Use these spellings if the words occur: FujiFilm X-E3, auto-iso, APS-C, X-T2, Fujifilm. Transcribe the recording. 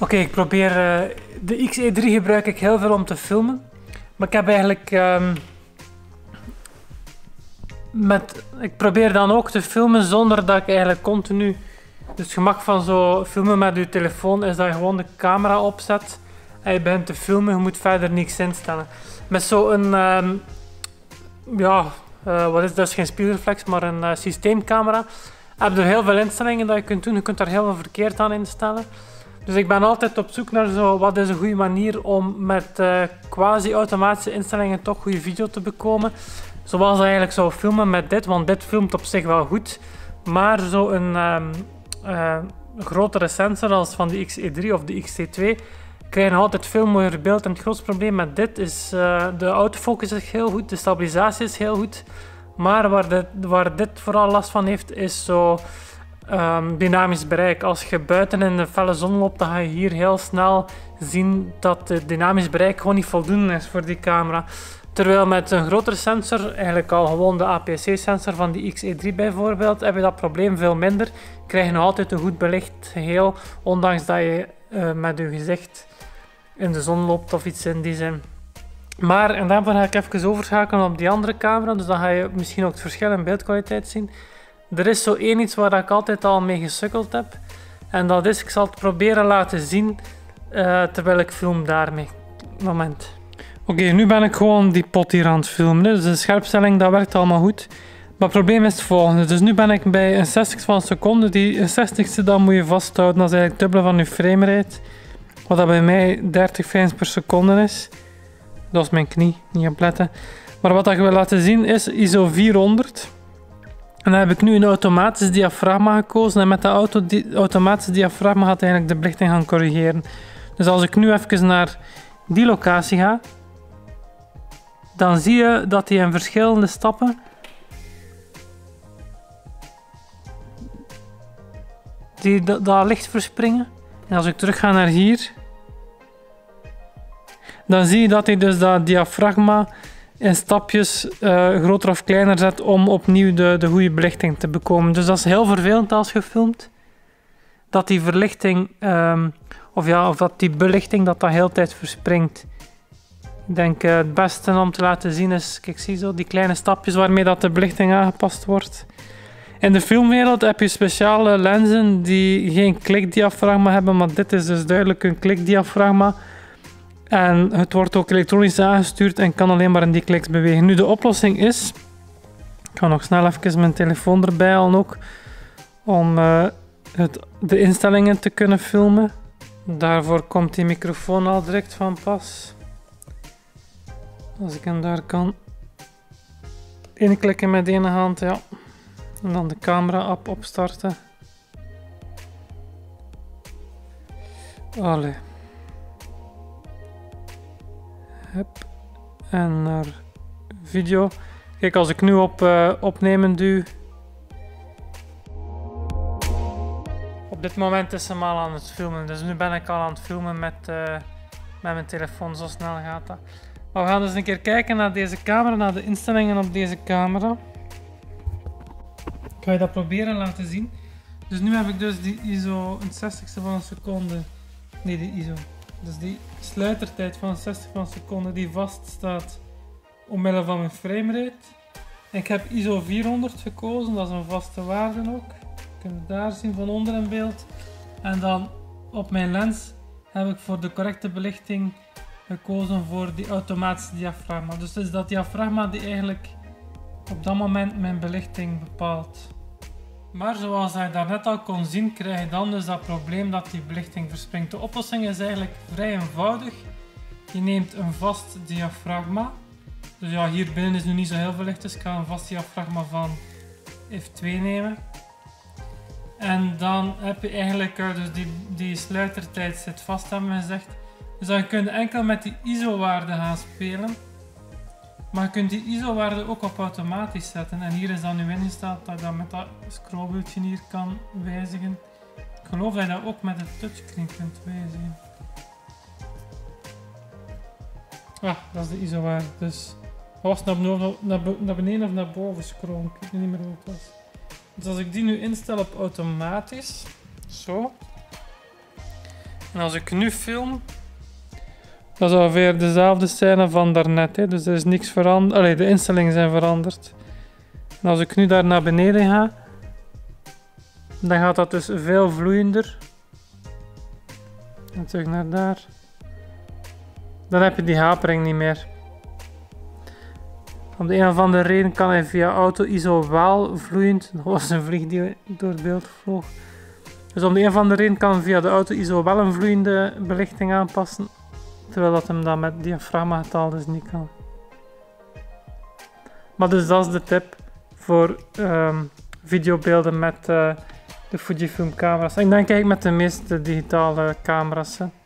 Oké, ik probeer... de X-E3 gebruik ik heel veel om te filmen. Maar ik heb eigenlijk... ik probeer dan ook te filmen zonder dat ik eigenlijk continu... Dus het gemak van zo filmen met je telefoon is dat je gewoon de camera opzet en je begint te filmen, je moet verder niks instellen. Met zo'n... wat is dat? Is geen spiegelreflex, maar een systeemcamera. Heb je er heel veel instellingen dat je kunt doen, je kunt daar heel veel verkeerd aan instellen. Dus ik ben altijd op zoek naar zo, wat is een goede manier om met quasi-automatische instellingen toch goede video te bekomen. Zoals eigenlijk zou filmen met dit, want dit filmt op zich wel goed. Maar zo'n grotere sensor als van de X-E3 of de X-T2 krijg je altijd veel mooier beeld. En het grootste probleem met dit is, de autofocus is heel goed, de stabilisatie is heel goed. Maar waar dit vooral last van heeft, is zo dynamisch bereik. Als je buiten in de felle zon loopt, dan ga je hier heel snel zien dat het dynamisch bereik gewoon niet voldoende is voor die camera. Terwijl met een grotere sensor, eigenlijk al gewoon de APS-C sensor van die X-E3 bijvoorbeeld, heb je dat probleem veel minder. Krijg je nog altijd een goed belicht geheel, ondanks dat je met je gezicht in de zon loopt of iets in die zin. Maar, en daarvoor ga ik even overschakelen op die andere camera, dus dan ga je misschien ook het verschil in beeldkwaliteit zien. Er is zo één iets waar ik altijd al mee gesukkeld heb. En dat is, ik zal het proberen laten zien terwijl ik film daarmee. Moment. Oké, nu ben ik gewoon die pot hier aan het filmen. Dus de scherpstelling, dat werkt allemaal goed. Maar het probleem is het volgende. Dus nu ben ik bij een 60ste van een seconde. Die 60ste dan moet je vasthouden. Dat is eigenlijk het dubbele van je framerate. Wat dat bij mij 30 frames per seconde is. Dat is mijn knie, niet op letten. Maar wat ik wil laten zien is ISO 400. En dan heb ik nu een automatisch diafragma gekozen. En met dat automatische diafragma gaat eigenlijk de belichting gaan corrigeren. Dus als ik nu even naar die locatie ga, dan zie je dat hij in verschillende stappen dat licht verspringen. En als ik terug ga naar hier, dan zie je dat hij dus dat diafragma in stapjes groter of kleiner zet om opnieuw de goede belichting te bekomen. Dus dat is heel vervelend als je filmt, dat die verlichting, of dat die belichting dat heel de tijd verspringt. Ik denk het beste om te laten zien is, kijk, zie zo, die kleine stapjes waarmee dat de belichting aangepast wordt. In de filmwereld heb je speciale lenzen die geen klikdiafragma hebben, maar dit is dus duidelijk een klikdiafragma. En het wordt ook elektronisch aangestuurd en kan alleen maar in die kliks bewegen. Nu, de oplossing is, ik ga nog snel even mijn telefoon erbij halen ook, om de instellingen te kunnen filmen. Daarvoor komt die microfoon al direct van pas. Als ik hem daar kan inklikken met de ene hand, ja. En dan de camera-app opstarten. Allee. Hup. En naar video. Kijk, als ik nu op opnemen duw. Op dit moment is hem al aan het filmen. Dus nu ben ik al aan het filmen met mijn telefoon. Zo snel gaat dat. Maar we gaan dus een keer kijken naar deze camera, naar de instellingen op deze camera. Ik ga je dat proberen laten zien. Dus nu heb ik dus die ISO, een 60ste van een seconde. Nee, die ISO. Dus die sluitertijd van 60 van een seconde die vaststaat omwille van mijn framerate. Ik heb ISO 400 gekozen, dat is een vaste waarde ook. Je kunt het daar zien van onder in beeld. En dan op mijn lens heb ik voor de correcte belichting gekozen voor die automatische diafragma. Dus het is dat diafragma die eigenlijk op dat moment mijn belichting bepaalt. Maar zoals je daarnet al kon zien, krijg je dan dus dat probleem dat die belichting verspringt. De oplossing is eigenlijk vrij eenvoudig. Je neemt een vast diafragma. Dus ja, hier binnen is nu niet zo heel veel licht, dus ik ga een vast diafragma van F2 nemen. En dan heb je eigenlijk, dus die sluitertijd zit vast, hebben we gezegd. Dus dan kun je enkel met die ISO-waarde gaan spelen. Maar je kunt die ISO-waarde ook op automatisch zetten. En hier is dan nu ingesteld dat je dat met dat scrollwieltje hier kan wijzigen. Ik geloof dat je dat ook met de touchscreen kunt wijzigen. Ah, dat is de ISO-waarde. Dus was naar beneden of naar boven scrollen. Ik weet niet meer hoe het was. Dus als ik die nu instel op automatisch. Zo. En als ik nu film, dat is ongeveer dezelfde scène van daarnet. Hè. Dus er is niks veranderd. Allee, de instellingen zijn veranderd. En als ik nu daar naar beneden ga, dan gaat dat dus veel vloeiender. En terug naar daar. Dan heb je die hapering niet meer. Om de een of andere reden kan hij via auto-ISO wel vloeiend. Dat was een vlieg die door het beeld vloog. Dus om de een of andere reden kan hij via de auto-ISO wel een vloeiende belichting aanpassen. Terwijl dat hem dat met diafragma-getal dus niet kan. Maar dus dat is de tip voor videobeelden met de Fujifilm camera's. En ik denk eigenlijk met de meeste digitale camera's. Hè.